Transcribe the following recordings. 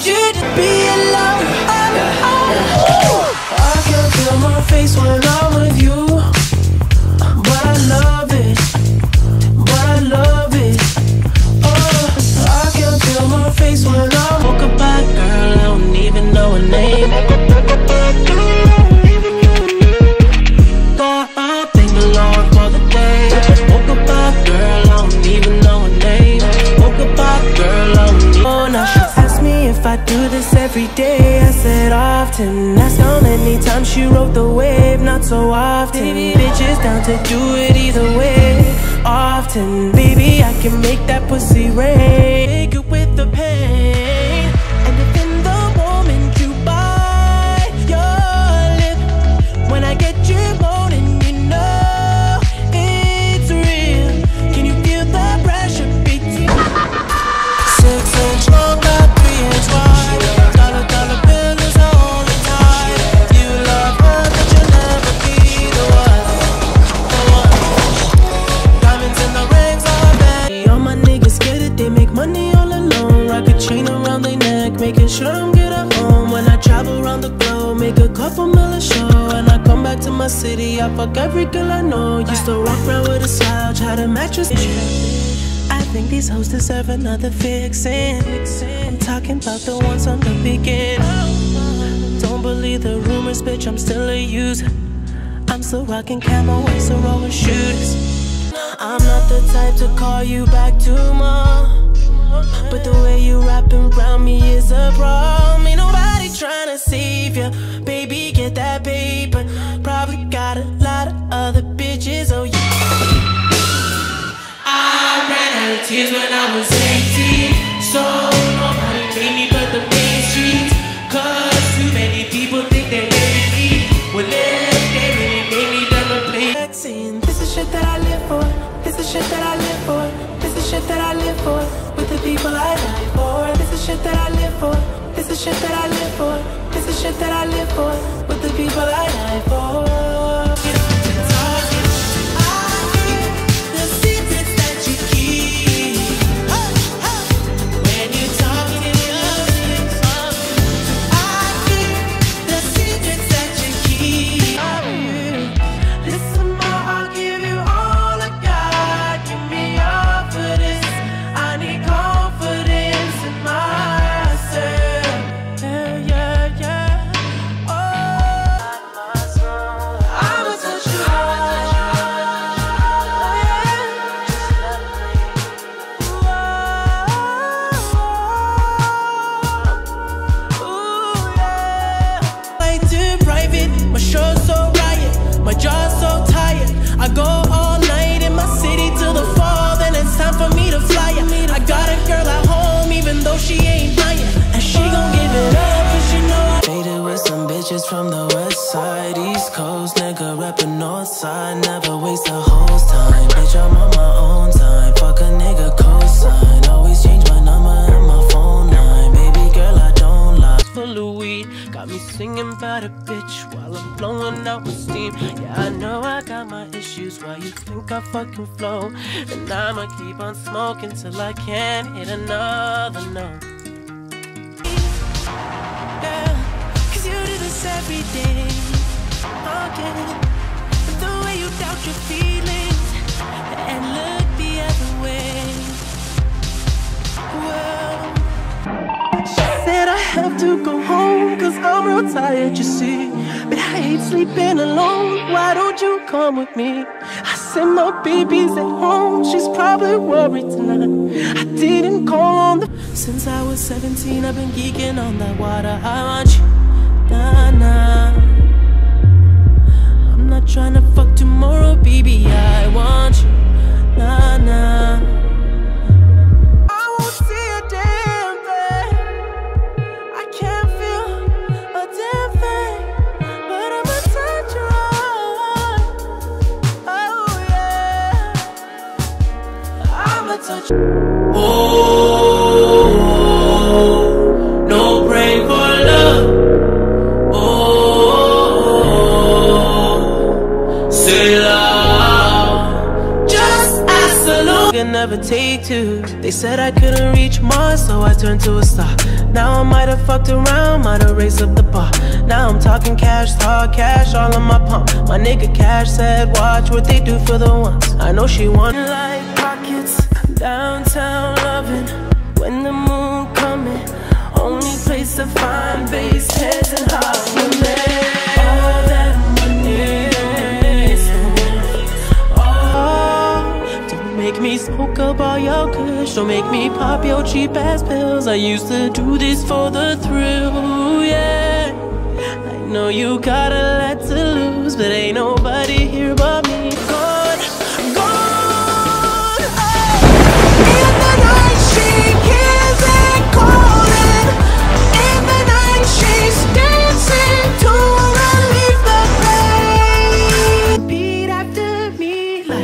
need you to be alone. I can feel my face when I'm with you, but I love it, but I love it. Oh, I can feel my face when I'm woke up by a girl I don't even know her name. Got my thing alone for the day. Woke up by a girl I don't even know her name. Woke up by a girl I don't even know her name. She asked me if I do this every day. I said often. That's how many times she rode the wave. Not so often. Baby, bitches down to do it either way. Often, baby, I can make that pussy rain. Make it with the pain. And if in the moment you bite your lip, when I get you moaning, you know it's real. Can you feel the pressure beating? 6 inch long, not 3 inch wide. Dollar bill is the only time. You love her, but you'll never be the one. Diamonds in the rings are bad. All my niggas scared that they make money all alone. Rock a chain around their neck, making sure I don't get a home. When I travel around the globe, make a couple million show. And I come back to my city, I fuck every girl I know. Used to walk around with a slouch, had a mattress. I think these hoes deserve another fixin'. I'm talking about the ones on the begin. Don't believe the rumors, bitch, I'm still a user. I'm still rocking camo, I'm still rolling shooters. I'm not the type to call you back tomorrow, but the way you rapping round me is a problem. Ain't nobody tryna save ya, baby, get that paper. Probably got a lot of other bitches, oh yeah. I ran out of tears when I was 18, so nobody paid me but the main streets. Cause too many people think they really me. Well, if they really made me, then the play. Vaccine. This is shit that I live for. This is shit that I live for. This is shit that I live for. With the people I die for. This is shit that I live for. This is shit that I live for. This is shit that I live for. With the people I die for. Fucking flow, and I'ma keep on smoking till I can't hit another no. Girl, cause you do this every day again. The way you doubt your feelings and look the other way. Whoa. She said I have to go home cause I'm real tired, you see. But I hate sleeping alone, why don't you come with me? I said my baby's at home, she's probably worried tonight. I didn't call on the... Since I was 17, I've been geeking on that water. I want you, nah-nah. I'm not trying to fuck tomorrow, baby, I want you, nah-nah. Oh, no brain for love. Oh, say love. Just ask alone. I could never take two. They said I couldn't reach Mars, so I turned to a star. Now I might have fucked around, might have raised up the bar. Now I'm talking cash, talk cash, all in my palm. My nigga Cash said, watch what they do for the ones. I know she want it like pockets, downtown loving. When the moon coming, only place to find bass, heads and hearts for me. Make me smoke up all your kush. Don't make me pop your cheap ass pills. I used to do this for the thrill, yeah. I know you got a lot to lose, but ain't nobody here but me. Gone, gone, oh. In the night she hears it calling. In the night she's dancing to relieve the pain. Beat after me like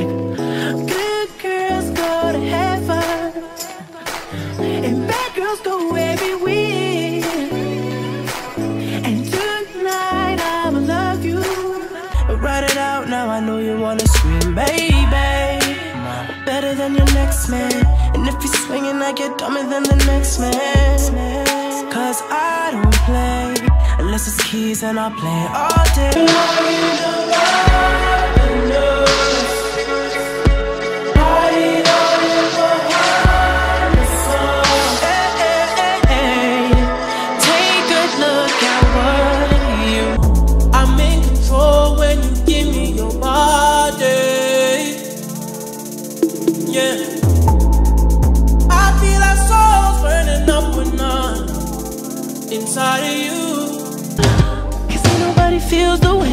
man. And if he's swinging, I get dumber than the next man. Cause I don't play unless it's keys, and I play all day. Hey, take a look at what you. I'm in control when you give me your body. Yeah. Inside of you, cause ain't nobody feels the way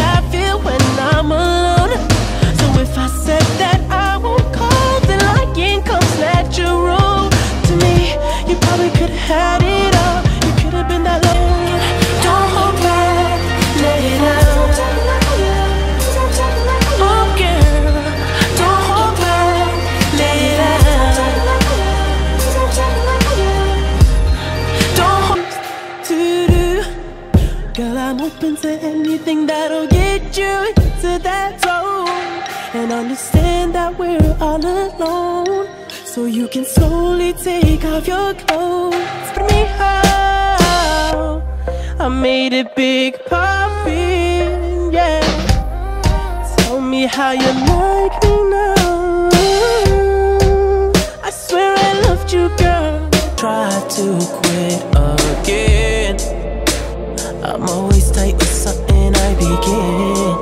I feel when I'm alone. So if I said that I won't call, then lying comes natural to me. You probably could've had it all. You could've been that lonely. Don't hold back, let it out. Oh girl, don't hold back, let it out. Don't hold. Girl, I'm open to anything that'll get you into that zone. And understand that we're all alone, so you can slowly take off your clothes. For me, how I made it big poppin', yeah. Tell me how you like me now. I swear I loved you, girl. Try to quit again. I'm always tight with something I begin.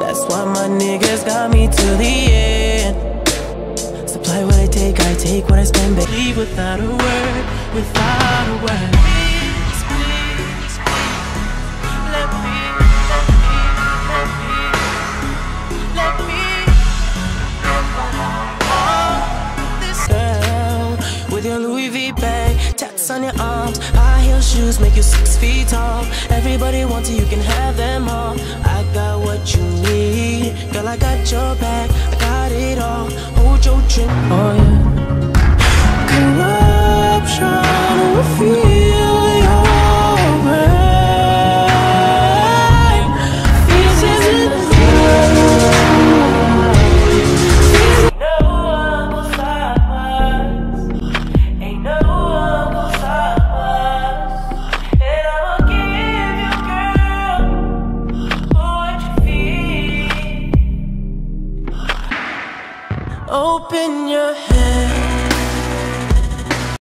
That's why my niggas got me to the end. Supply what I take what I spend, baby. Leave without a word, without a word. Please, please, please, let me, let me, let me, let me. Oh, this girl with your Louis V bag, tats on your arms, shoes make you 6 feet tall. Everybody wants you, you can have them all. I got what you need, girl, I got your back, I got it all. Hold your drink, oh yeah. Corruption, we feel your rain. This isn't real. No one will stop us. Ain't no one will stop us. Open your head.